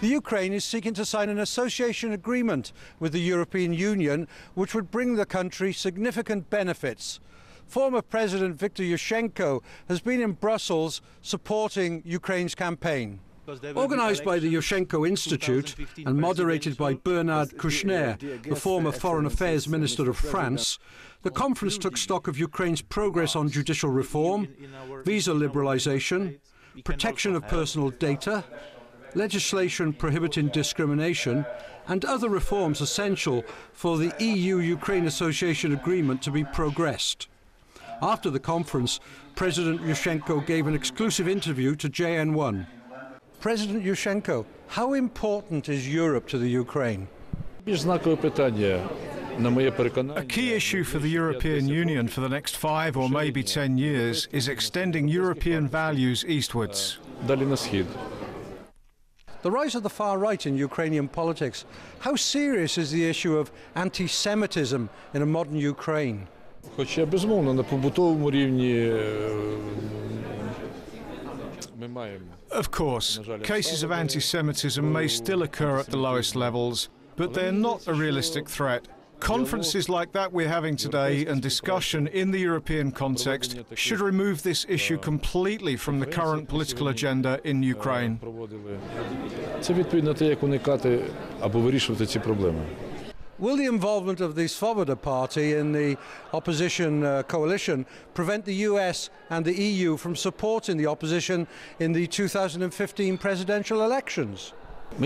the Ukraine is seeking to sign an association agreement with the European Union, which would bring the country significant benefits. Former President Viktor Yushchenko has been in Brussels supporting Ukraine's campaign. Organized by the Yushchenko Institute and moderated by Bernard Kouchner, the former Foreign Affairs Minister of France, the conference took stock of Ukraine's progress on judicial reform, visa liberalization, protection of personal data, legislation prohibiting discrimination, and other reforms essential for the EU-Ukraine Association Agreement to be progressed. After the conference, President Yushchenko gave an exclusive interview to JN1. President Yushchenko, how important is Europe to the Ukraine? A key issue for the European Union for the next 5 or maybe 10 years is extending European values eastwards. The rise of the far right in Ukrainian politics, how serious is the issue of anti-Semitism in a modern Ukraine? Of course, cases of anti-Semitism may still occur at the lowest levels, but they're not a realistic threat. Conferences like that we're having today and discussion in the European context should remove this issue completely from the current political agenda in Ukraine. Will the involvement of the Svoboda Party in the opposition coalition prevent the US and the EU from supporting the opposition in the 2015 presidential elections? I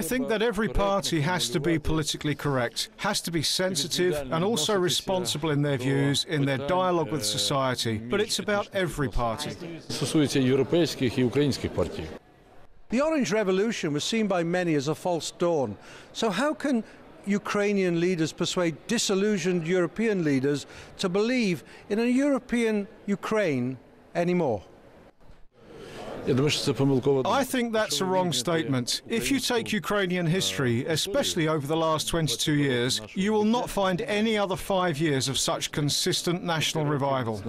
think that every party has to be politically correct, has to be sensitive and also responsible in their views, in their dialogue with society. But it's about every party. The Orange Revolution was seen by many as a false dawn. So how can Ukrainian leaders persuade disillusioned European leaders to believe in a European Ukraine anymore? I think that's a wrong statement. If you take Ukrainian history, especially over the last 22 years, you will not find any other 5 years of such consistent national revival.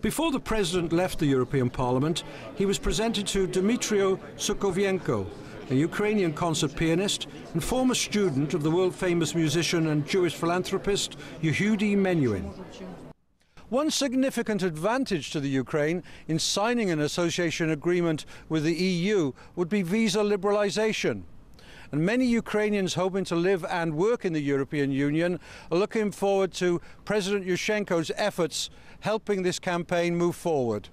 Before the president left the European Parliament, he was presented to Dmytro Sukovienko, a Ukrainian concert pianist and former student of the world-famous musician and Jewish philanthropist Yehudi Menuhin. One significant advantage to the Ukraine in signing an association agreement with the EU would be visa liberalization. And many Ukrainians hoping to live and work in the European Union are looking forward to President Yushchenko's efforts helping this campaign move forward.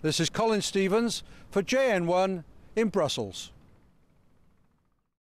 This is Colin Stevens for JN1 in Brussels.